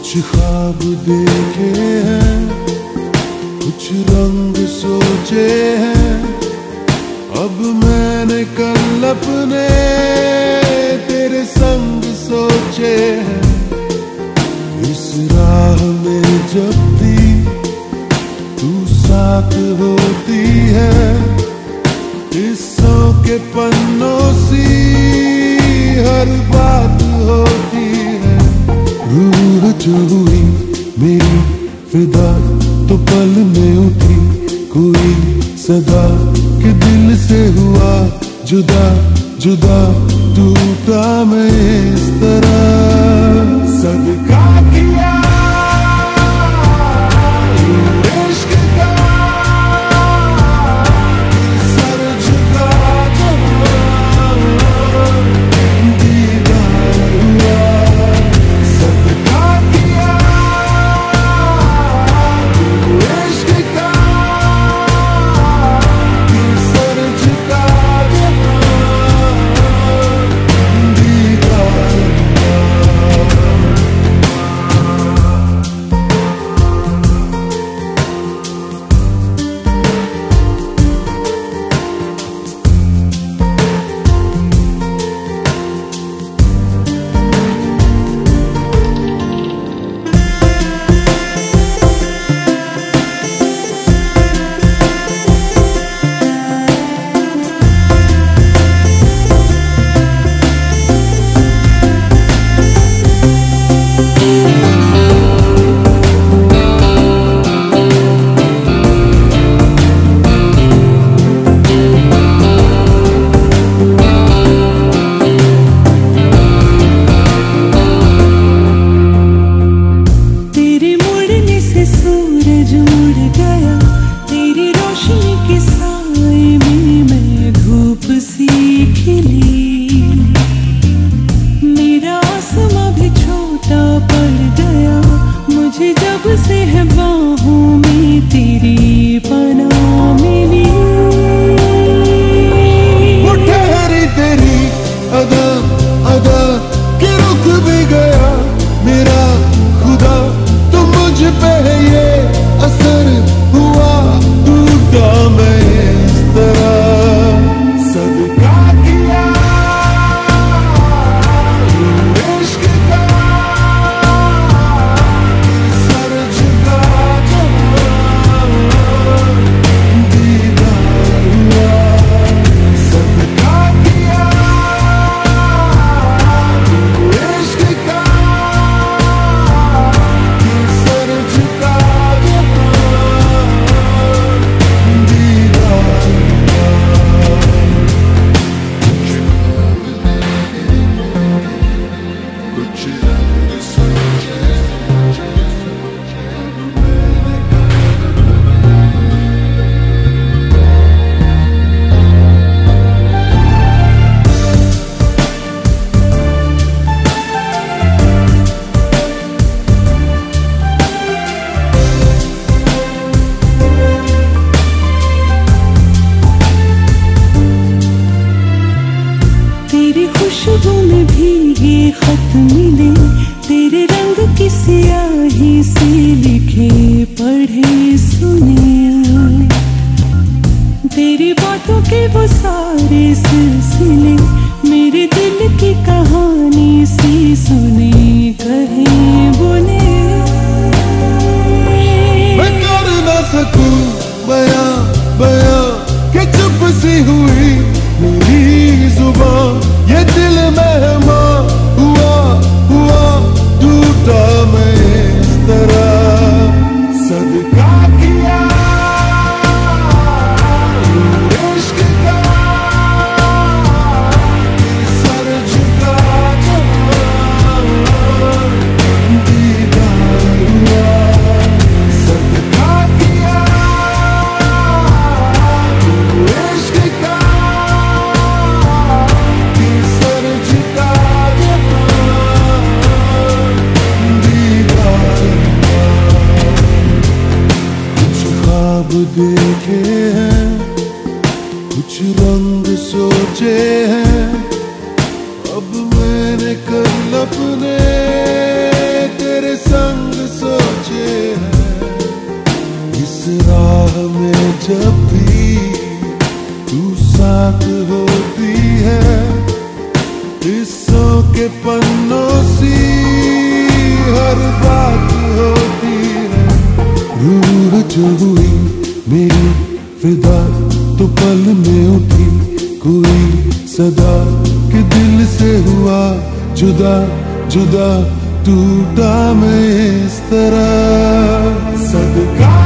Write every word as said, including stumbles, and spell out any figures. कुछ ख्वाब देखे हैं, कुछ रंग सोचे हैं। अब मैंने कल अपने तेरे संग सोचे हैं। इस राह में जब भी तू साथ होती है, किस्सों के पन्नों सी हर बात होती है। रूह जो हुई मेरी फिदा तो पल में उठी, कोई सदा के दिल से हुआ जुदा जुदा, टूटा मैं इस तरह। सदका किया अब मैंने कल अपने तेरे संग जब भी तू साथ होती है हिस्सों के पन्नों सी हर बात होती है। रूह जो हुई मेरी फिदा तो पल में उठी कोई सदा के दिल से हुआ जुदा जुदा टूटा मैं इस तरह सदका।